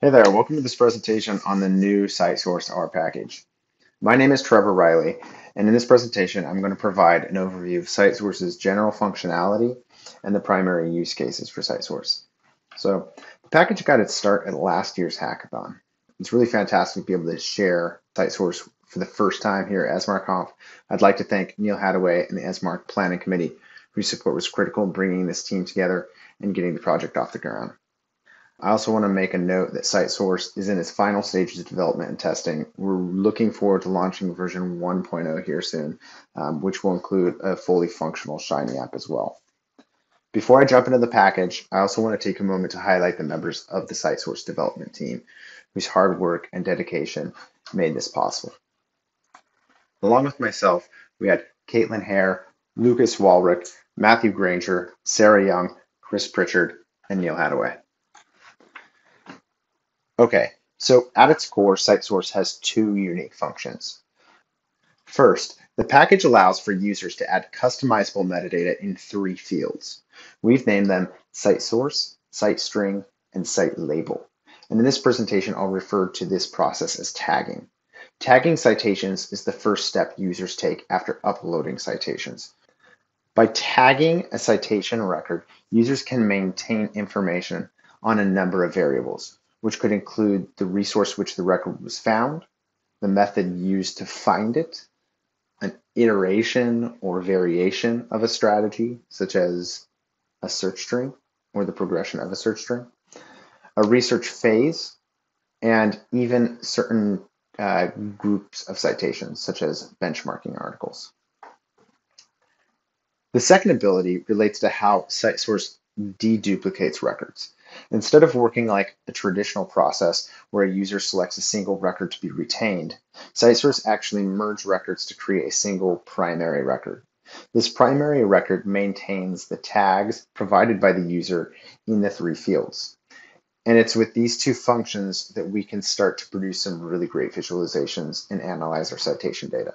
Hey there, welcome to this presentation on the new CiteSource R package. My name is Trevor Riley, and in this presentation, I'm going to provide an overview of CiteSource's general functionality and the primary use cases for CiteSource. So the package got its start at last year's hackathon. It's really fantastic to be able to share CiteSource for the first time here at ESMARConf. I'd like to thank Neil Haddaway and the ESMARC Planning Committee, whose support was critical in bringing this team together and getting the project off the ground. I also want to make a note that CiteSource is in its final stages of development and testing. We're looking forward to launching version 1.0 here soon, which will include a fully functional Shiny app as well. Before I jump into the package, I also want to take a moment to highlight the members of the CiteSource development team, whose hard work and dedication made this possible. Along with myself, we had Kaitlyn Hair, Lukas Wallrich, Matthew Granger, Sarah Young, Chris Pritchard, and Neil Haddaway. Okay, so at its core, CiteSource has two unique functions. First, the package allows for users to add customizable metadata in three fields. We've named them CiteSource, CiteString, and CiteLabel. And in this presentation, I'll refer to this process as tagging. Tagging citations is the first step users take after uploading citations. By tagging a citation record, users can maintain information on a number of variables, which could include the resource which the record was found, the method used to find it, an iteration or variation of a strategy, such as a search string or the progression of a search string, a research phase, and even certain groups of citations, such as benchmarking articles. The second ability relates to how CiteSource deduplicates records. Instead of working like a traditional process where a user selects a single record to be retained, CiteSource actually merges records to create a single primary record. This primary record maintains the tags provided by the user in the three fields. And it's with these two functions that we can start to produce some really great visualizations and analyze our citation data.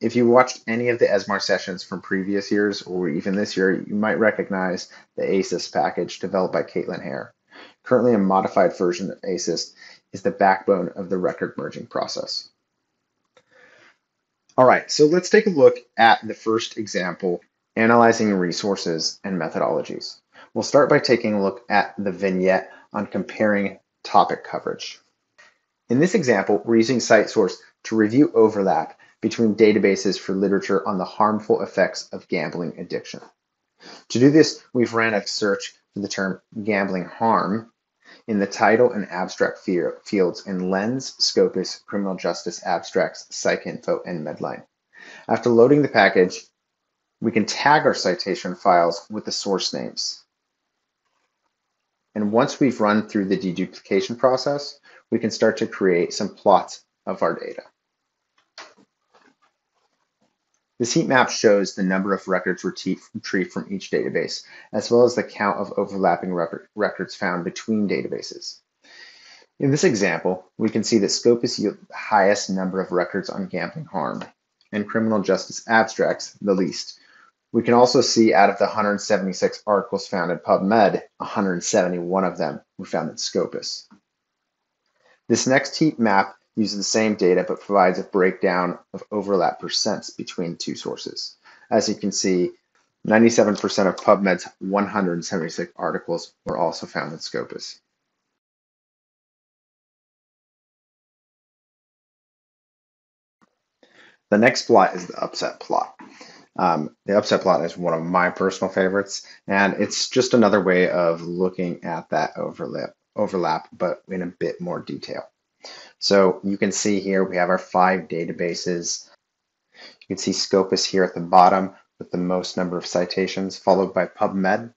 If you watched any of the ESMAR sessions from previous years or even this year, you might recognize the ASIS package developed by Kaitlyn Hair. Currently, a modified version of ASIS is the backbone of the record merging process. All right, so let's take a look at the first example, analyzing resources and methodologies. We'll start by taking a look at the vignette on comparing topic coverage. In this example, we're using CiteSource to review overlap between databases for literature on the harmful effects of gambling addiction. To do this, we've ran a search for the term gambling harm in the title and abstract fields in Lens, Scopus, Criminal Justice Abstracts, PsycINFO, and Medline. After loading the package, we can tag our citation files with the source names. And once we've run through the deduplication process, we can start to create some plots of our data. This heat map shows the number of records retrieved from each database, as well as the count of overlapping records found between databases. In this example, we can see that Scopus yielded the highest number of records on gambling harm, and Criminal Justice Abstracts the least. We can also see out of the 176 articles found in PubMed, 171 of them were found in Scopus. This next heat map uses the same data, but provides a breakdown of overlap percents between two sources. As you can see, 97% of PubMed's 176 articles were also found in Scopus. The next plot is the upset plot. The upset plot is one of my personal favorites, and it's just another way of looking at that overlap, but in a bit more detail. So you can see here we have our five databases. You can see Scopus here at the bottom with the most number of citations, followed by PubMed.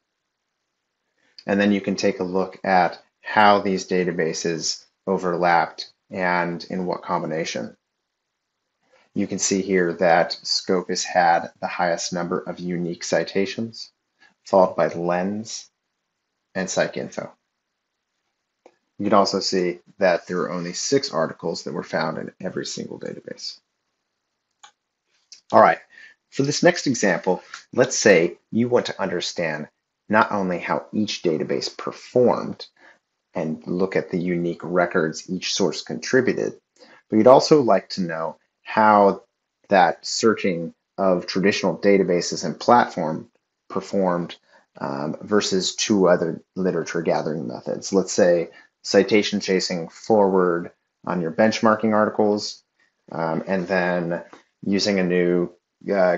And then you can take a look at how these databases overlapped and in what combination. You can see here that Scopus had the highest number of unique citations, followed by Lens and PsycINFO. You can also see that there were only 6 articles that were found in every single database. All right, for this next example, let's say you want to understand not only how each database performed, and look at the unique records each source contributed. But you'd also like to know how that searching of traditional databases and platform performed versus two other literature gathering methods. Let's say citation chasing forward on your benchmarking articles, and then using a new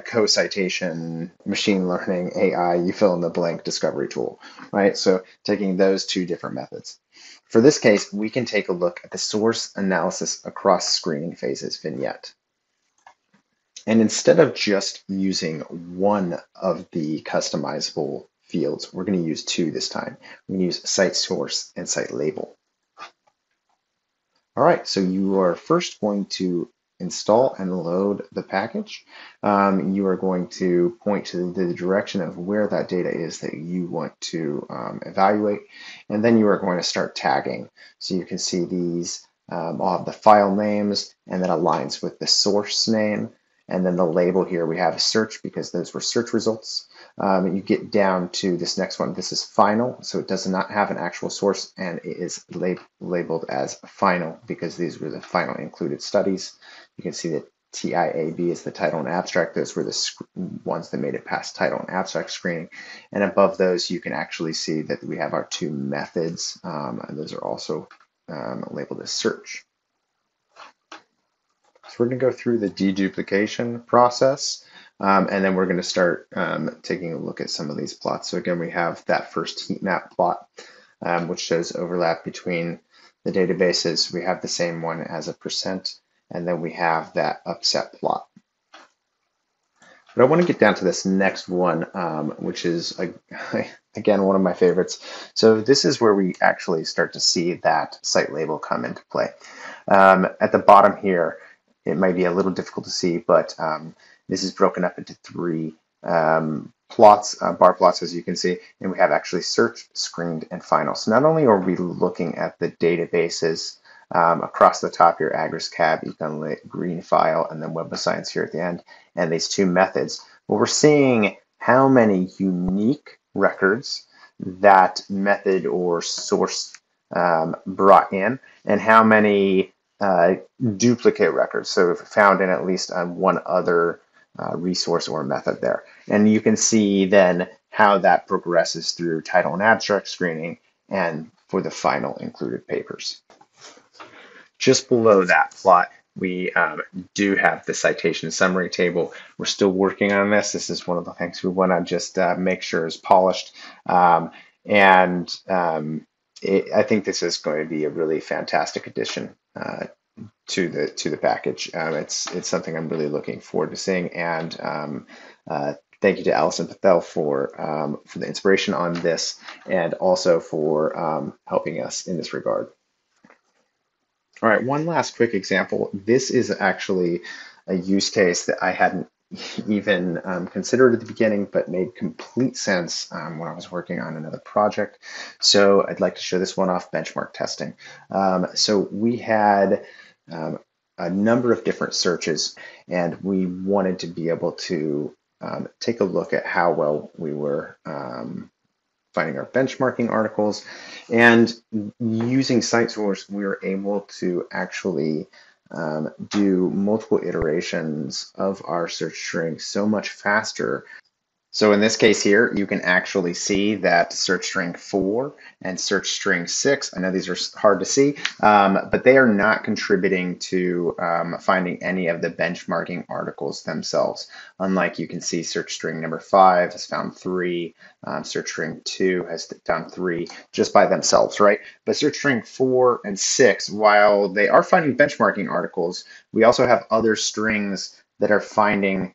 co-citation, machine learning, AI, you fill in the blank discovery tool, right? So taking those two different methods. For this case, we can take a look at the source analysis across screening phases vignette. And instead of just using one of the customizable fields, we're going to use two this time. We're going to use CiteSource and CiteLabel. All right, so you are first going to install and load the package. You are going to point to the direction of where that data is that you want to evaluate, and then you are going to start tagging. So you can see these all have the file names, and that aligns with the source name. And then the label here, we have a search because those were search results. You get down to this next one. This is final, so it does not have an actual source, and it is labeled as final because these were the final included studies. You can see that TIAB is the title and abstract. Those were the ones that made it past title and abstract screening. And above those, you can actually see that we have our two methods, and those are also labeled as search. So we're going to go through the deduplication process, and then we're going to start taking a look at some of these plots. So again, we have that first heat map plot, which shows overlap between the databases. We have the same one as a percent, and then we have that upset plot. But I want to get down to this next one, which is, again, one of my favorites. So this is where we actually start to see that CiteLabel come into play. At the bottom here, it might be a little difficult to see, but this is broken up into three plots, bar plots, as you can see, and we have actually search, screened, and final. So not only are we looking at the databases across the top here, Agris, CAB, Econ Lit, Green File, and then Web of Science here at the end, and these two methods, well, we're seeing how many unique records that method or source brought in, and how many duplicate records, so found in at least on one other resource or method there. And you can see then how that progresses through title and abstract screening and for the final included papers. Just below that plot, we do have the citation summary table. We're still working on this. This is one of the things we want to just make sure is polished. I think this is going to be a really fantastic addition to the package. It's something I'm really looking forward to seeing, and thank you to Alison Patel for the inspiration on this, and also for helping us in this regard. All right, one last quick example. This is actually a use case that I hadn't even considered at the beginning, but made complete sense when I was working on another project. So I'd like to show this one off, benchmark testing. So we had a number of different searches, and we wanted to be able to take a look at how well we were finding our benchmarking articles. And using CiteSource, we were able to actually do multiple iterations of our search string so much faster. So in this case here, you can actually see that search string 4 and search string 6, I know these are hard to see, but they are not contributing to finding any of the benchmarking articles themselves. Unlike, you can see search string number 5 has found 3, search string 2 has done 3 just by themselves, right? But search string 4 and 6, while they are finding benchmarking articles, we also have other strings that are finding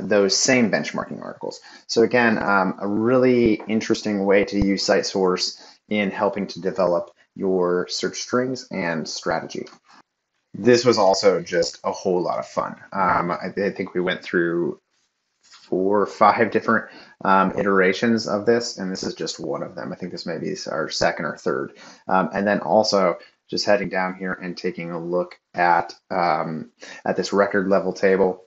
those same benchmarking articles. So again, a really interesting way to use CiteSource in helping to develop your search strings and strategy. This was also just a whole lot of fun. I think we went through 4 or 5 different iterations of this, and this is just one of them. I think this may be our second or third. And then also, just heading down here and taking a look at this record level table.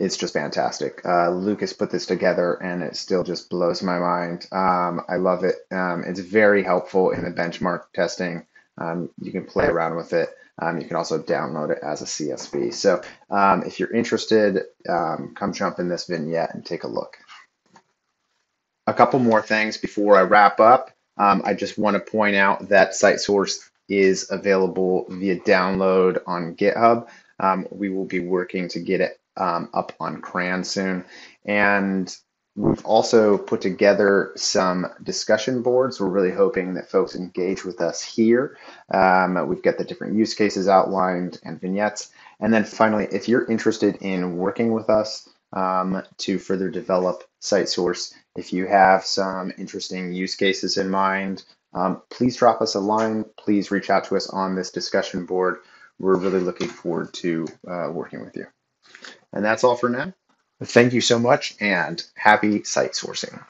it's just fantastic. Lukas put this together and it still just blows my mind. I love it. It's very helpful in the benchmark testing. You can play around with it. You can also download it as a CSV. So if you're interested, come jump in this vignette and take a look. A couple more things before I wrap up. I just want to point out that CiteSource is available via download on GitHub. We will be working to get it up on CRAN soon. And we've also put together some discussion boards. We're really hoping that folks engage with us here. We've got the different use cases outlined and vignettes. And then finally, if you're interested in working with us to further develop CiteSource, if you have some interesting use cases in mind, please drop us a line. Please reach out to us on this discussion board. We're really looking forward to working with you. And that's all for now. Thank you so much and happy site sourcing.